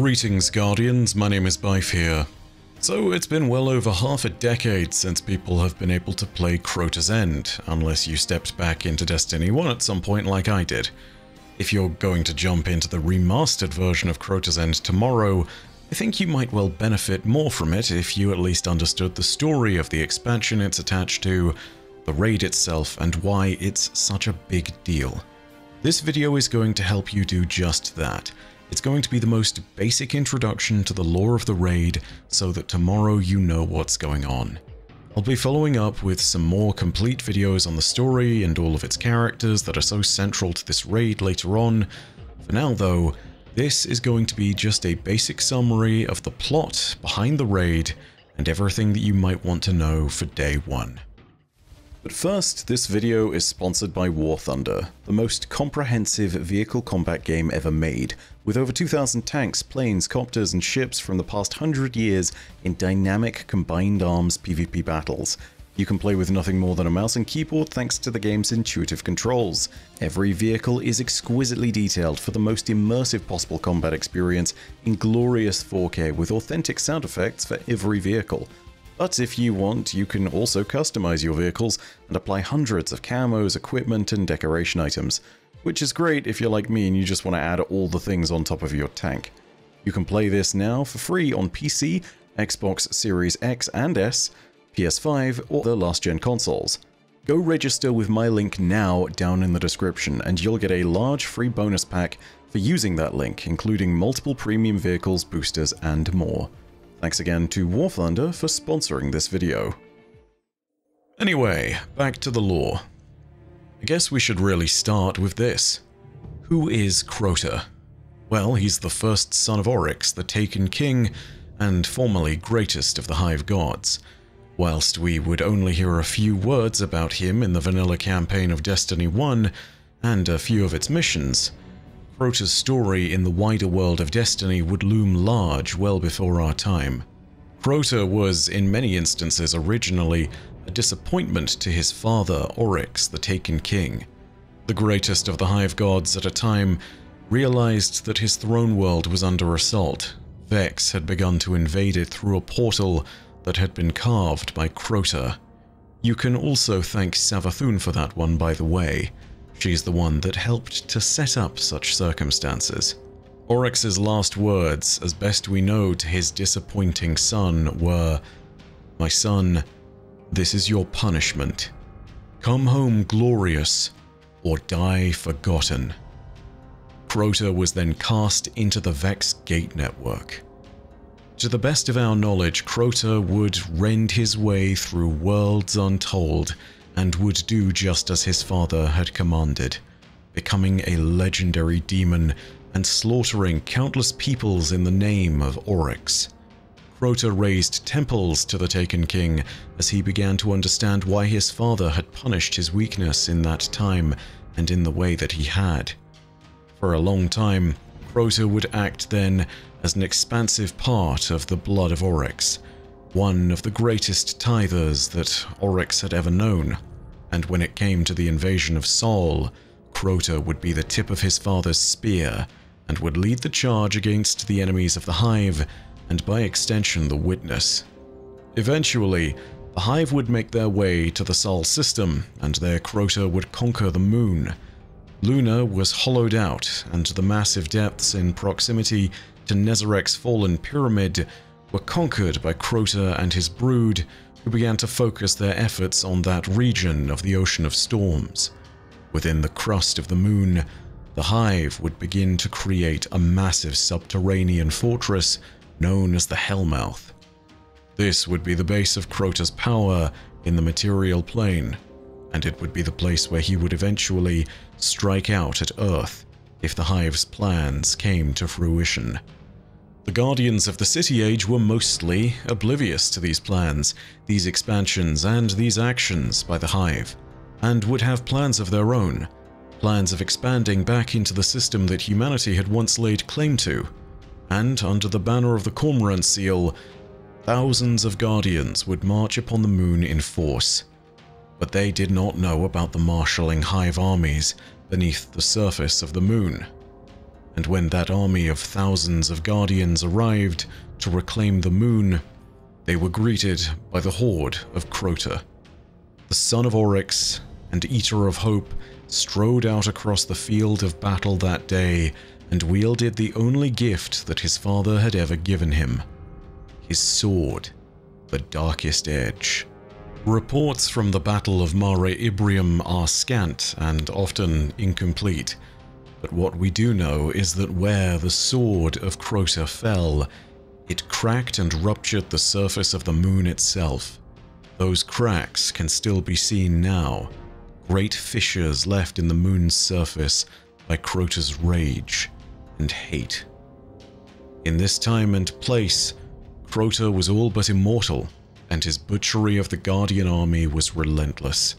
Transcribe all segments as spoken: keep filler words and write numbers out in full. Greetings Guardians, my name is Byf here. So it's been well over half a decade since people have been able to play Crota's End, unless you stepped back into Destiny one at some point like I did. If you're going to jump into the remastered version of Crota's End tomorrow, I think you might well benefit more from it if you at least understood the story of the expansion it's attached to, the raid itself, and why it's such a big deal. This video is going to help you do just that. It's going to be the most basic introduction to the lore of the raid, so that tomorrow you know what's going on. I'll be following up with some more complete videos on the story and all of its characters that are so central to this raid later on. For now though, this is going to be just a basic summary of the plot behind the raid and everything that you might want to know for day one. But first, this video is sponsored by War Thunder, the most comprehensive vehicle combat game ever made, with over two thousand tanks, planes, copters, and ships from the past hundred years in dynamic combined arms PvP battles. You can play with nothing more than a mouse and keyboard thanks to the game's intuitive controls. Every vehicle is exquisitely detailed for the most immersive possible combat experience in glorious four K with authentic sound effects for every vehicle. But if you want, you can also customize your vehicles and apply hundreds of camos, equipment, and decoration items, which is great if you're like me and you just want to add all the things on top of your tank. You can play this now for free on P C, Xbox Series X and S, P S five, or the last-gen consoles. Go register with my link now down in the description and you'll get a large free bonus pack for using that link, including multiple premium vehicles, boosters, and more. Thanks again to War Thunder for sponsoring this video. Anyway, back to the lore. I guess we should really start with this. Who is Crota? Well, he's the first son of Oryx, the Taken King, and formerly greatest of the Hive Gods. Whilst we would only hear a few words about him in the vanilla campaign of Destiny one and a few of its missions, Crota's story in the wider world of Destiny would loom large well before our time. Crota was, in many instances originally, a disappointment to his father, Oryx, the Taken King. The greatest of the Hive Gods at a time realized that his throne world was under assault. Vex had begun to invade it through a portal that had been carved by Crota. You can also thank Savathun for that one, by the way. She's the one that helped to set up such circumstances. Oryx's last words, as best we know, to his disappointing son were, "My son, this is your punishment. Come home glorious or die forgotten." Crota was then cast into the Vex Gate network. To the best of our knowledge, Crota would rend his way through worlds untold and would do just as his father had commanded, becoming a legendary demon and slaughtering countless peoples in the name of Oryx. Crota raised temples to the Taken King as he began to understand why his father had punished his weakness in that time and in the way that he had. For a long time, Crota would act then as an expansive part of the blood of Oryx, one of the greatest tithers that Oryx had ever known. And when it came to the invasion of Sol, Crota would be the tip of his father's spear and would lead the charge against the enemies of the Hive, and by extension the Witness. Eventually, the Hive would make their way to the Sol system, and there Crota would conquer the Moon. Luna was hollowed out, and the massive depths in proximity to Nezarek's fallen pyramid were conquered by Crota and his brood, who began to focus their efforts on that region of the Ocean of Storms. Within the crust of the Moon, the Hive would begin to create a massive subterranean fortress known as the Hellmouth. This would be the base of Crota's power in the material plane, and it would be the place where he would eventually strike out at Earth if the Hive's plans came to fruition. The Guardians of the City Age were mostly oblivious to these plans, these expansions, and these actions by the Hive, and would have plans of their own, plans of expanding back into the system that humanity had once laid claim to. And under the banner of the Cormorant seal, thousands of Guardians would march upon the Moon in force. But they did not know about the marshalling Hive armies beneath the surface of the Moon. and when that army of thousands of guardians arrived to reclaim the moon, they were greeted by the horde of Crota. The son of Oryx and Eater of Hope strode out across the field of battle that day and wielded the only gift that his father had ever given him, his sword, the Darkest Edge. Reports from the Battle of Mare Ibrium are scant and often incomplete, but what we do know is that where the sword of Crota fell, it cracked and ruptured the surface of the moon itself. Those cracks can still be seen now, great fissures left in the moon's surface by Crota's rage and hate. In this time and place, Crota was all but immortal, and his butchery of the Guardian army was relentless.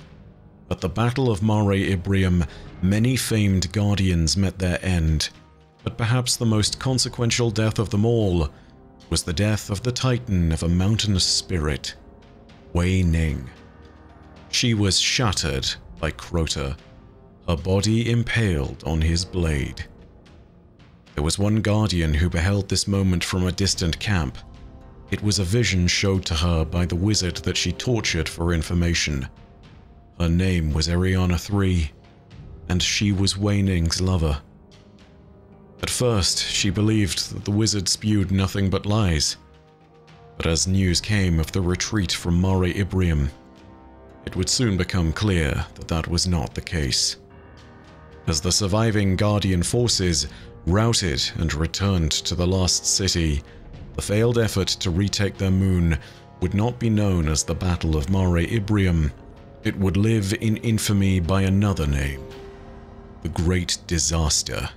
At the Battle of Mare Ibrium, many famed Guardians met their end, but perhaps the most consequential death of them all was the death of the Titan of a mountainous spirit, Wei Ning. She was shattered by Crota, her body impaled on his blade. There was one Guardian who beheld this moment from a distant camp. It was a vision showed to her by the wizard that she tortured for information. Her name was Eriana three, and she was Wei Ning's lover. At first, she believed that the wizard spewed nothing but lies. But as news came of the retreat from Mare Ibrium, it would soon become clear that that was not the case. As the surviving Guardian forces routed and returned to the lost city, the failed effort to retake their moon would not be known as the Battle of Mare Ibrium. It would live in infamy by another name, the Great Disaster.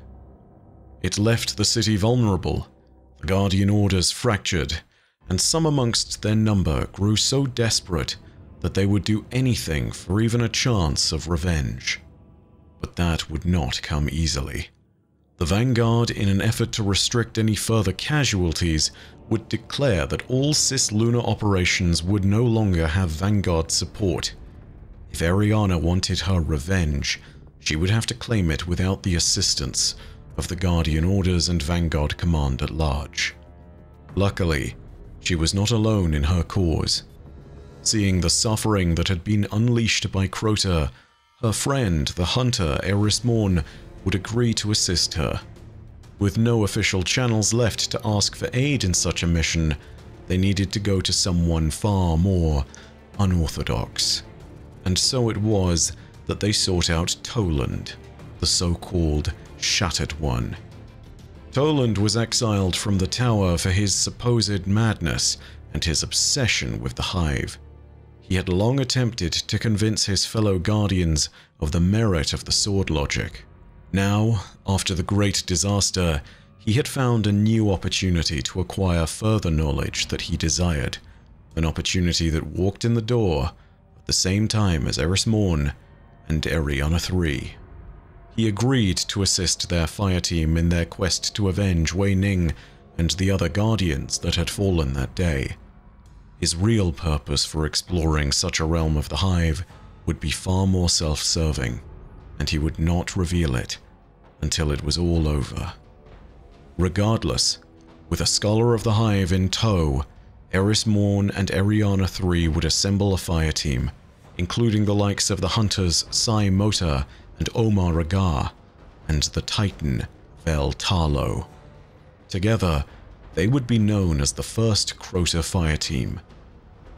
It left the city vulnerable, the Guardian orders fractured, and some amongst their number grew so desperate that they would do anything for even a chance of revenge. But that would not come easily. The Vanguard, in an effort to restrict any further casualties, would declare that all cislunar operations would no longer have Vanguard support. If Eriana wanted her revenge, she would have to claim it without the assistance of the Guardian Orders and Vanguard Command at large. Luckily, she was not alone in her cause. Seeing the suffering that had been unleashed by Crota, her friend, the hunter Eris Morn, would agree to assist her. With no official channels left to ask for aid in such a mission, they needed to go to someone far more unorthodox. And so it was that they sought out Toland, the so-called Shattered One. Toland was exiled from the Tower for his supposed madness and his obsession with the Hive. He had long attempted to convince his fellow Guardians of the merit of the sword logic. Now, after the Great Disaster, he had found a new opportunity to acquire further knowledge that he desired, an opportunity that walked in the door at the same time as Eris Morn and Eriana three. He agreed to assist their fire team in their quest to avenge Wei Ning and the other Guardians that had fallen that day. His real purpose for exploring such a realm of the Hive would be far more self-serving, and he would not reveal it until it was all over. Regardless, with a Scholar of the Hive in tow, Eris Morn and Eriana three would assemble a fire team, including the likes of the hunters Sai Mota and Omar Agar, and the Titan Vel Tarlo. Together, they would be known as the first Crota fire team.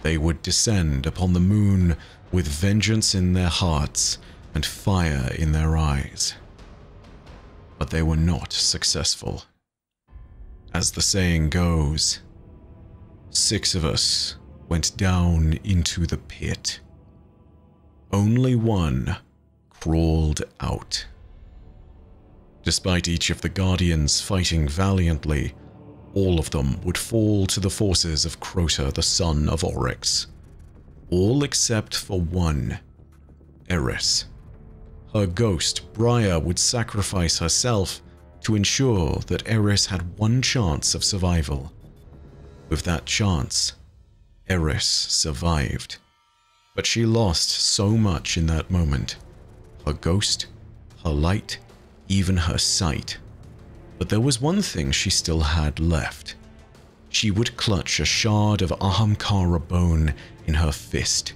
They would descend upon the moon with vengeance in their hearts and fire in their eyes. But they were not successful. As the saying goes, six of us went down into the pit. Only one crawled out. Despite each of the Guardians fighting valiantly, all of them would fall to the forces of Crota, the son of Oryx. All except for one, Eris. Her ghost, Briar, would sacrifice herself to ensure that Eris had one chance of survival. With that chance, Eris survived. But she lost so much in that moment. Her ghost, her light, even her sight. But there was one thing she still had left. She would clutch a shard of Ahamkara bone in her fist.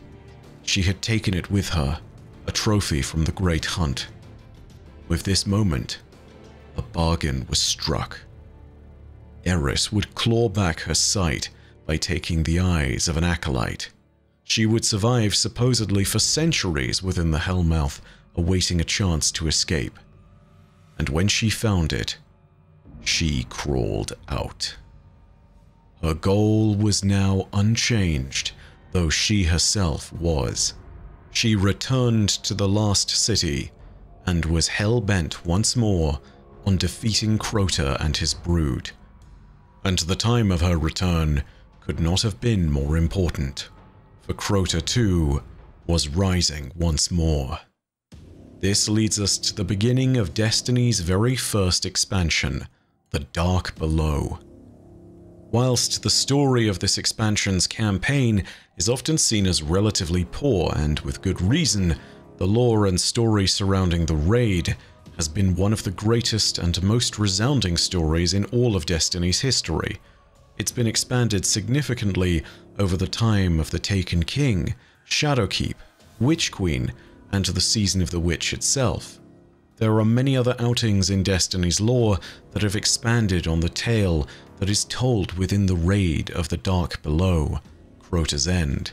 She had taken it with her, a trophy from the Great Hunt. With this moment, a bargain was struck. Eris would claw back her sight by taking the eyes of an acolyte. She would survive supposedly for centuries within the Hellmouth, awaiting a chance to escape. And when she found it, she crawled out. Her goal was now unchanged, though she herself was. She returned to the last city and was hell-bent once more on defeating Crota and his brood. And the time of her return could not have been more important, for Crota too was rising once more. This leads us to the beginning of Destiny's very first expansion, The Dark Below. Whilst the story of this expansion's campaign is often seen as relatively poor, and with good reason, the lore and story surrounding the raid has been one of the greatest and most resounding stories in all of Destiny's history. It's been expanded significantly over the time of the Taken King, Shadowkeep, Witch Queen, and the Season of the Witch itself. There are many other outings in Destiny's lore that have expanded on the tale that is told within the raid of the Dark Below, Crota's End.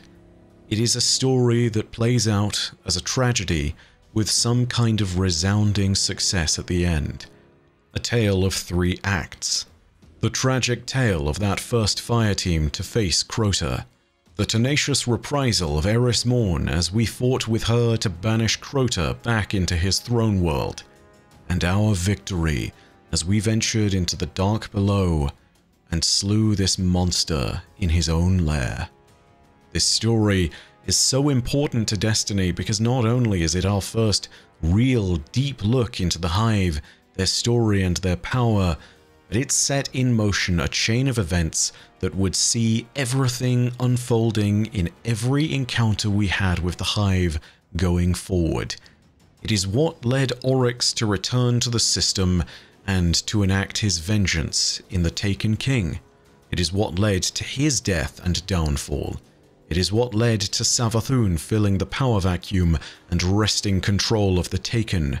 It is a story that plays out as a tragedy with some kind of resounding success at the end. A tale of three acts. The tragic tale of that first fireteam to face Crota. The tenacious reprisal of Eris Morn as we fought with her to banish Crota back into his throne world, and our victory as we ventured into the Dark Below and slew this monster in his own lair. This story is so important to Destiny because not only is it our first real deep look into the Hive, their story and their power, but it set in motion a chain of events that would see everything unfolding in every encounter we had with the Hive going forward. It is what led Oryx to return to the system and to enact his vengeance in the Taken King. It is what led to his death and downfall. It is what led to Savathun filling the power vacuum and wresting control of the Taken.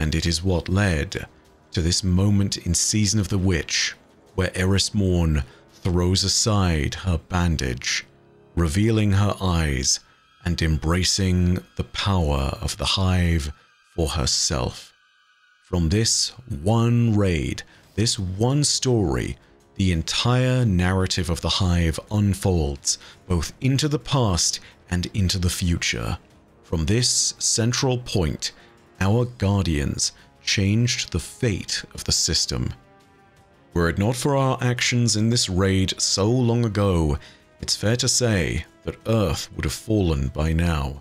And it is what led to this moment in Season of the Witch, where Eris Morn throws aside her bandage, revealing her eyes and embracing the power of the Hive for herself. From this one raid, this one story, the entire narrative of the Hive unfolds, both into the past and into the future. From this central point, our Guardians changed the fate of the system. Were it not for our actions in this raid so long ago, it's fair to say that Earth would have fallen by now,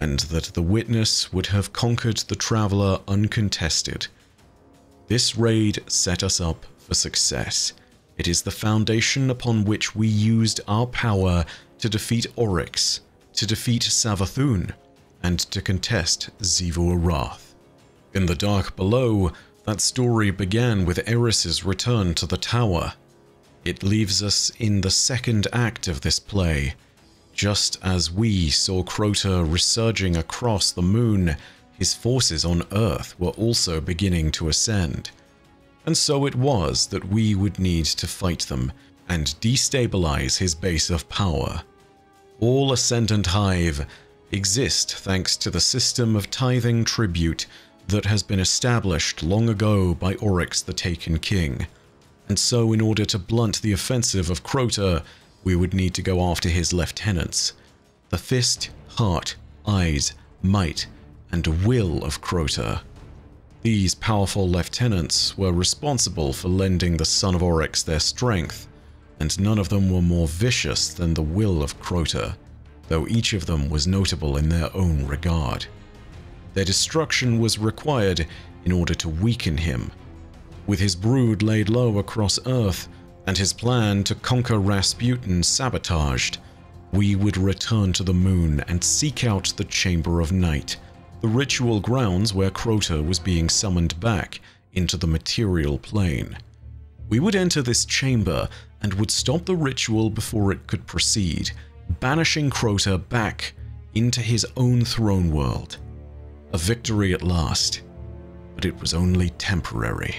and that the Witness would have conquered the Traveler uncontested. This raid set us up for success. It is the foundation upon which we used our power to defeat Oryx, to defeat Savathun, and to contest Xivu Arath. In the Dark Below, that story began with Eris's return to the tower. It leaves us in the second act of this play. Just as we saw Crota resurging across the moon, his forces on Earth were also beginning to ascend. And so it was that we would need to fight them and destabilize his base of power. All Ascendant Hive exist thanks to the system of tithing tribute that has been established long ago by Oryx the Taken King. And so in order to blunt the offensive of Crota, we would need to go after his lieutenants. The fist, heart, eyes, might, and will of Crota. These powerful lieutenants were responsible for lending the Son of Oryx their strength, and none of them were more vicious than the will of Crota, though each of them was notable in their own regard. Their destruction was required in order to weaken him. With his brood laid low across Earth, and his plan to conquer Rasputin sabotaged, we would return to the moon and seek out the Chamber of Night, the ritual grounds where Crota was being summoned back into the material plane. We would enter this chamber and would stop the ritual before it could proceed, banishing Crota back into his own throne world. A victory at last, but it was only temporary.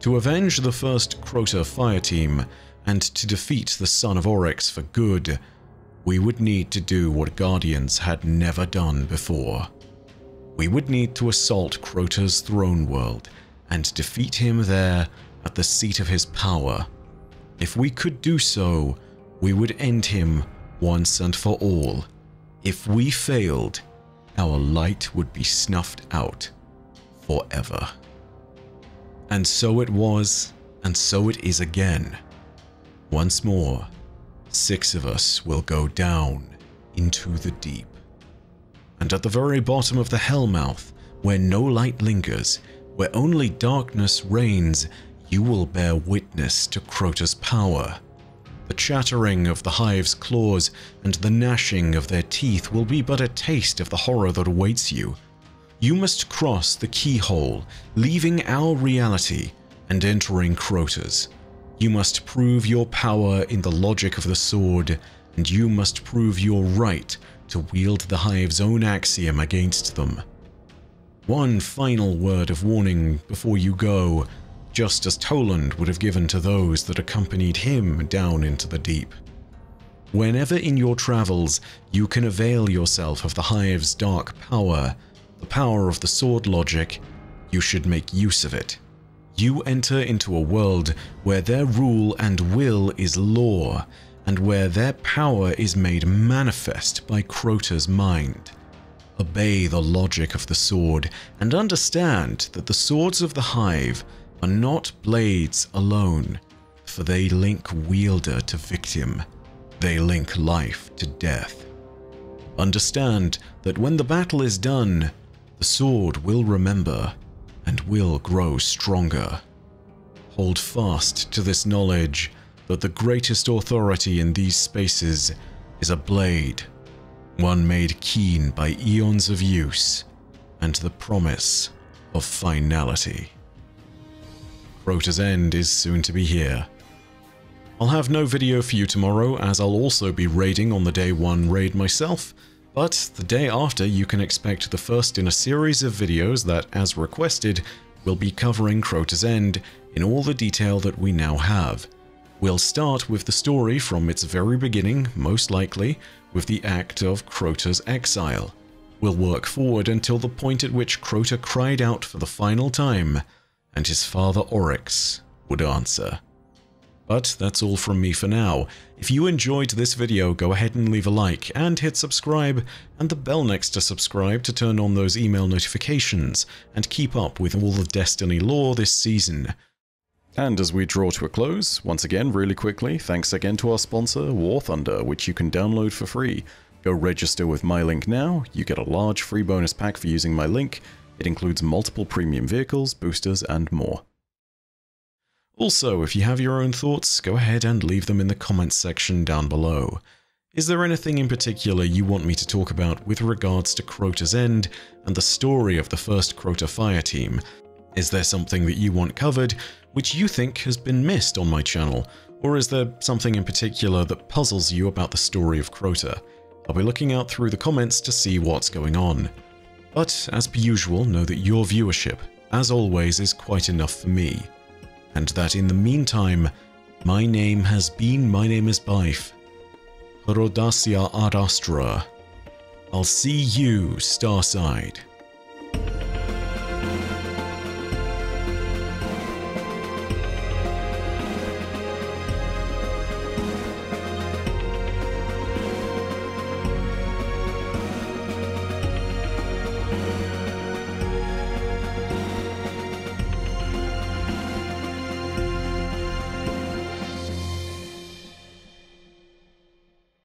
To avenge the first Crota fireteam and to defeat the son of Oryx for good, we would need to do what Guardians had never done before. We would need to assault Crota's throne world and defeat him there at the seat of his power. If we could do so, we would end him once and for all. If we failed, our light would be snuffed out forever. And so it was, and so it is again. Once more, six of us will go down into the deep. And at the very bottom of the Hellmouth, where no light lingers, where only darkness reigns, you will bear witness to Crota's power. The chattering of the hive's claws and the gnashing of their teeth will be but a taste of the horror that awaits you. You must cross the keyhole, leaving our reality and entering Crota's. You must prove your power in the logic of the sword, and you must prove your right to wield the hive's own axiom against them. One final word of warning before you go, just as Toland would have given to those that accompanied him down into the deep. Whenever in your travels you can avail yourself of the hive's dark power, the power of the sword logic, you should make use of it. You enter into a world where their rule and will is law, and where their power is made manifest by Crota's mind. Obey the logic of the sword, and understand that the swords of the hive are not blades alone, for they link wielder to victim, they link life to death. Understand that when the battle is done, the sword will remember and will grow stronger. Hold fast to this knowledge that the greatest authority in these spaces is a blade, one made keen by eons of use and the promise of finality. Crota's End is soon to be here. I'll have no video for you tomorrow, as I'll also be raiding on the day one raid myself, but the day after you can expect the first in a series of videos that, as requested, will be covering Crota's End in all the detail that we now have. We'll start with the story from its very beginning, most likely, with the act of Crota's exile. We'll work forward until the point at which Crota cried out for the final time, and his father Oryx would answer. But that's all from me for now. If you enjoyed this video, go ahead and leave a like, and hit subscribe, and the bell next to subscribe to turn on those email notifications, and keep up with all the Destiny lore this season. And as we draw to a close, once again really quickly, thanks again to our sponsor, War Thunder, which you can download for free. Go register with my link now, you get a large free bonus pack for using my link. It includes multiple premium vehicles, boosters, and more. Also, if you have your own thoughts, go ahead and leave them in the comments section down below. Is there anything in particular you want me to talk about with regards to Crota's End and the story of the first Crota fireteam? Is there something that you want covered which you think has been missed on my channel? Or is there something in particular that puzzles you about the story of Crota? I'll be looking out through the comments to see what's going on. But, as per usual, know that your viewership, as always, is quite enough for me. And that in the meantime, my name has been, my name is Byf. Hrodasia Arastra. I'll see you, Starside.